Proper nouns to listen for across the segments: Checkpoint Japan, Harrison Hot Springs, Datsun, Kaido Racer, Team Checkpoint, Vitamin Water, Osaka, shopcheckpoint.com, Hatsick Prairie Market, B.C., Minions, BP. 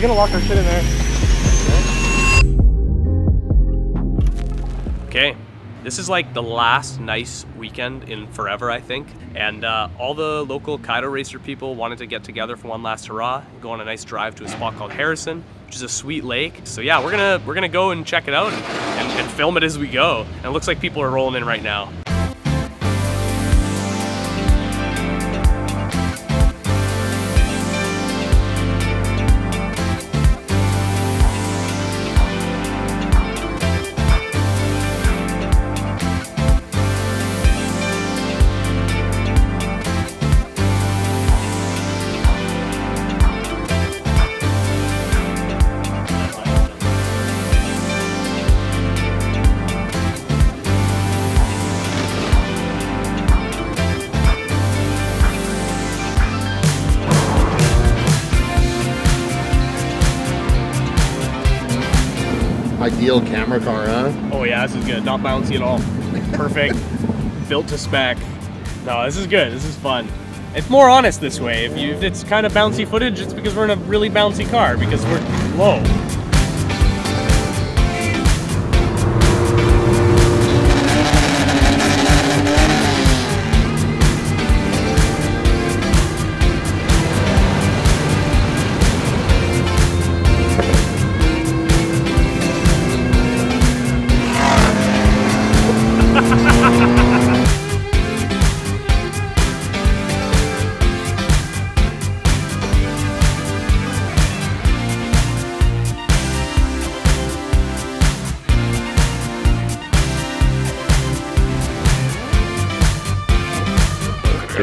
He's gonna lock our shit in there. Okay. This is like the last nice weekend in forever, I think. And all the local Kaido Racer people wanted to get together for one last hurrah, go on a nice drive to a spot called Harrison, which is a sweet lake. So yeah, we're gonna go and check it out and film it as we go. And it looks like people are rolling in right now. Ideal camera car, huh? Oh yeah, this is good. Not bouncy at all. Perfect. Built to spec. No, this is good. This is fun. It's more honest this way. If it's kind of bouncy footage, it's because we're in a really bouncy car because we're low.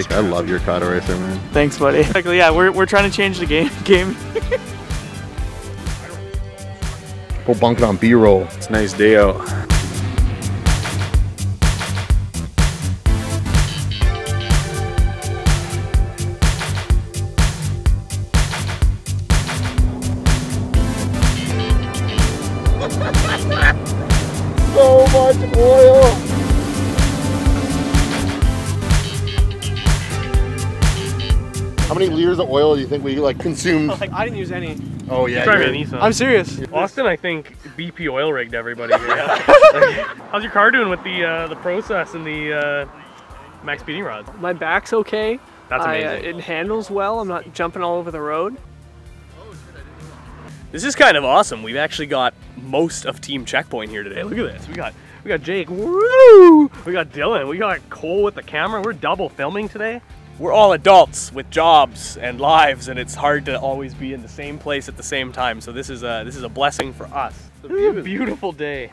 I love your Kaido Racer, man. Thanks, buddy. Exactly, yeah, we're trying to change the game. We'll bunk it on B-roll. It's a nice day out. So much oil! How many liters of oil do you think we like consumed? Like, I didn't use any. Oh yeah, I'm serious. Austin, I think BP oil rigged everybody here. How's your car doing with the process and the max speeding rods? My back's okay. That's amazing. It handles well. I'm not jumping all over the road. This is kind of awesome. We've actually got most of Team Checkpoint here today. Look at this. We got Jake. Woo! We got Dylan. We got Cole with the camera. We're double filming today. We're all adults with jobs and lives, and it's hard to always be in the same place at the same time. So this is a blessing for us. It's a beautiful day.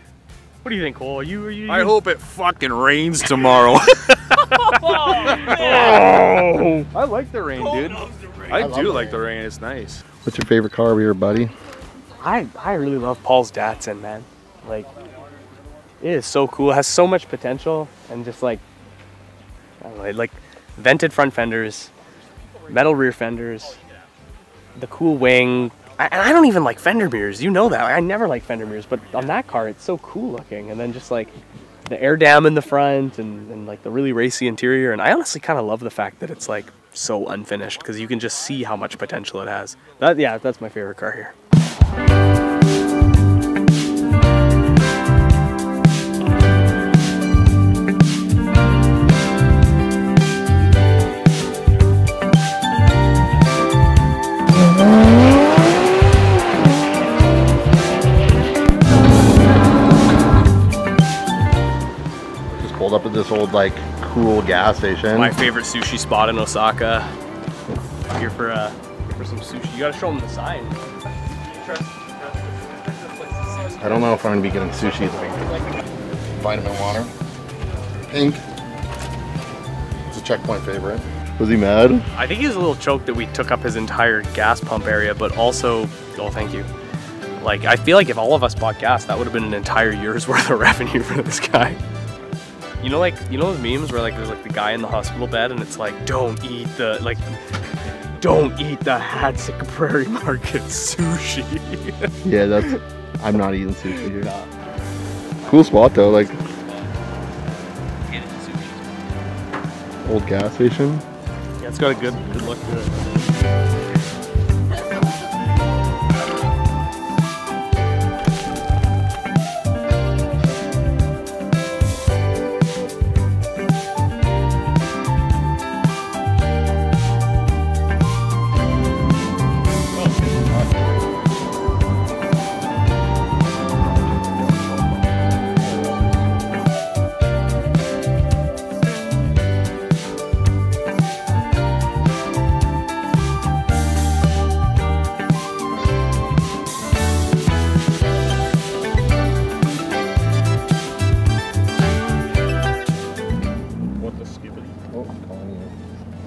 What do you think, Cole? Are you? I hope it fucking rains tomorrow. Oh, I like the rain, dude. I do like the rain. It's nice. What's your favorite car over here, buddy? I really love Paul's Datsun, man. Like, it is so cool. It has so much potential, and just like, I don't know, like. Vented front fenders, metal rear fenders, the cool wing. I don't even like fender mirrors, you know that. I never like fender mirrors, but on that car, it's so cool looking. And then just like the air dam in the front and like the really racy interior. And I honestly kind of love the fact that it's like so unfinished because you can just see how much potential it has. Yeah, that's my favorite car here. Up at this old like cool gas station. My favorite sushi spot in Osaka. Here for some sushi. You gotta show them the sign. I don't know if I'm gonna be getting sushi. Vitamin Water. Pink. It's a Checkpoint favorite. Was he mad? I think he was a little choked that we took up his entire gas pump area, but also, oh thank you. Like I feel like if all of us bought gas, that would have been an entire year's worth of revenue for this guy. You know those memes where like there's like the guy in the hospital bed and it's like don't eat the Hatsick Prairie Market sushi. Yeah, I'm not eating sushi here. Nah. Cool spot though, like old gas station. Yeah, it's got a good look to it.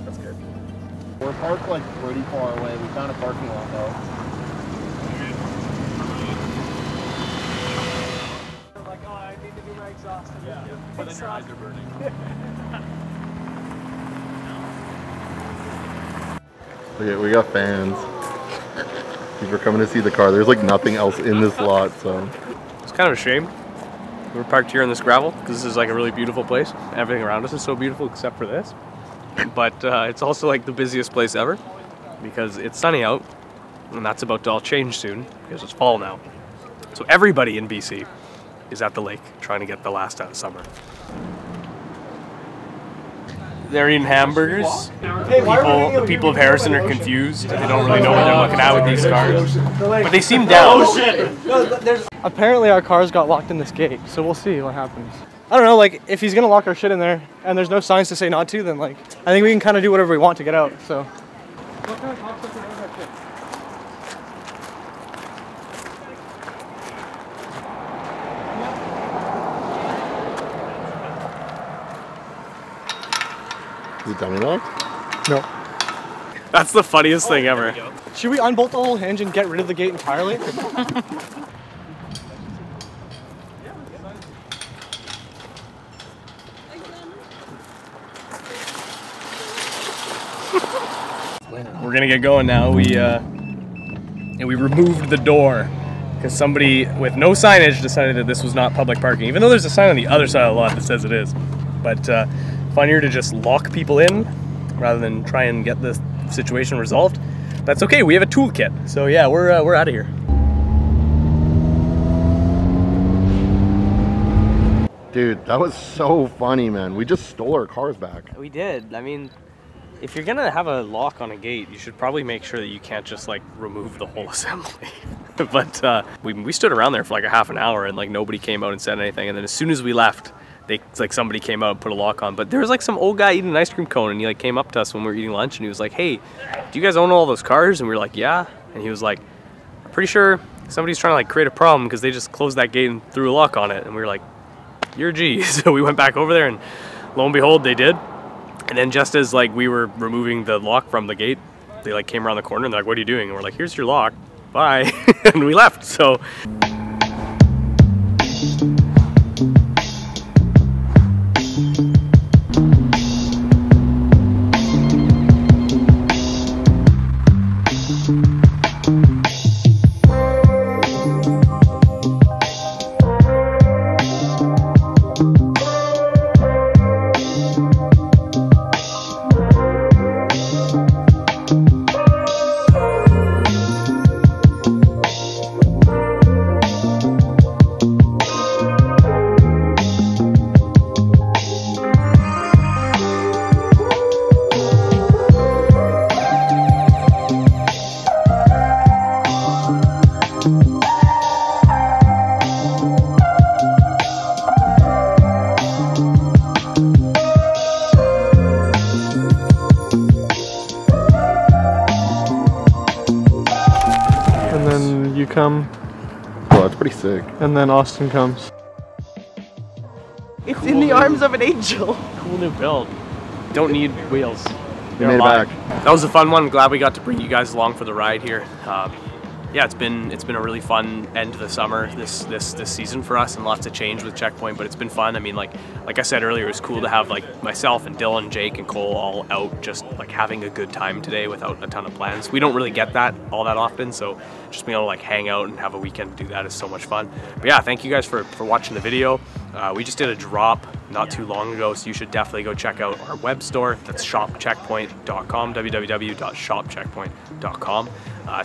That's good. We're parked like pretty far away. We found a parking lot though. They're like, oh, I need to do my exhaust. Yeah, yeah. But then your eyes are burning. Okay, we got fans. People are coming to see the car. There's like nothing else in this lot, so. It's kind of a shame. We're parked here in this gravel because this is like a really beautiful place. Everything around us is so beautiful except for this. But it's also like the busiest place ever because it's sunny out, and that's about to all change soon because it's fall now. So everybody in B.C. is at the lake trying to get the last out of summer. They're eating hamburgers. The people of Harrison are confused. They don't really know what they're looking at with these cars. But they seem down. Apparently our cars got locked in this gate, so we'll see what happens. I don't know, like, if he's gonna lock our shit in there and there's no signs to say not to, then, like, I think we can kind of do whatever we want to get out, so. What kind of conflict is that shit? Is it dummy locked? No. That's the funniest thing ever. Should we unbolt the whole hinge and get rid of the gate entirely? We're gonna get going now. We removed the door because somebody with no signage decided that this was not public parking, even though there's a sign on the other side of the lot that says it is. But funnier to just lock people in rather than try and get this situation resolved. That's okay. We have a toolkit. So yeah, we're out of here. Dude, that was so funny, man. We just stole our cars back. We did. I mean, if you're gonna have a lock on a gate, you should probably make sure that you can't just like remove the whole assembly. But we stood around there for like a half an hour and like nobody came out and said anything. And then as soon as we left, somebody came out and put a lock on. But there was like some old guy eating an ice cream cone and he like came up to us when we were eating lunch and he was like, "Hey, do you guys own all those cars?" And we were like, "Yeah." And he was like, "I'm pretty sure somebody's trying to like create a problem because they just closed that gate and threw a lock on it." And we were like, "You're a G." So we went back over there and lo and behold, they did. And then just as like we were removing the lock from the gate, they like came around the corner and they're like, "What are you doing?" And we're like, "Here's your lock, bye." And we left, so. Oh, that's pretty sick. And then Austin comes. It's cool in the arms of an angel. Cool new build. Don't need wheels. They're alive. That was a fun one. Glad we got to bring you guys along for the ride here. Yeah, it's been a really fun end to the summer this season for us, and lots of change with Checkpoint, but it's been fun. I mean, like I said earlier, it was cool to have like myself and Dylan, Jake and Cole all out just like having a good time today without a ton of plans. We don't really get that all that often, so just being able to like hang out and have a weekend to do that is so much fun. But yeah, thank you guys for watching the video. We just did a drop not too long ago, so you should definitely go check out our web store. That's shopcheckpoint.com, www.shopcheckpoint.com.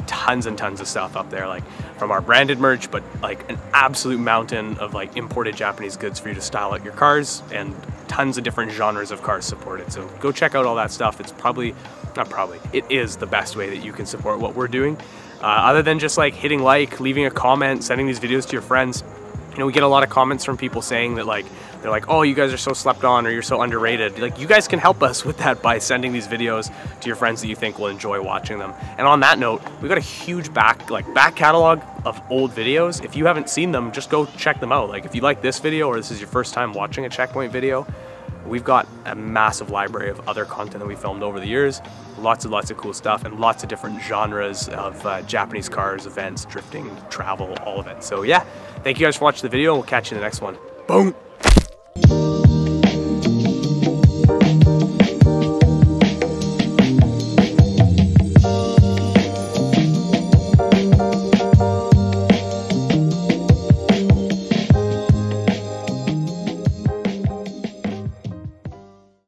Tons and tons of stuff up there, like from our branded merch, but like an absolute mountain of like imported Japanese goods for you to style out your cars, and tons of different genres of cars supported. So go check out all that stuff. It's probably, not probably, it is the best way that you can support what we're doing. Other than just like hitting like, leaving a comment, sending these videos to your friends. You know, we get a lot of comments from people saying that like, they're like, "Oh, you guys are so slept on," or "You're so underrated." Like, you guys can help us with that by sending these videos to your friends that you think will enjoy watching them. And on that note, we've got a huge back catalog of old videos. If you haven't seen them, just go check them out. Like, if you like this video or this is your first time watching a Checkpoint video, We've got a massive library of other content that we filmed over the years, lots and lots of cool stuff and lots of different genres of Japanese cars, events, drifting, travel, all of it. So yeah, thank you guys for watching the video and we'll catch you in the next one. Boom!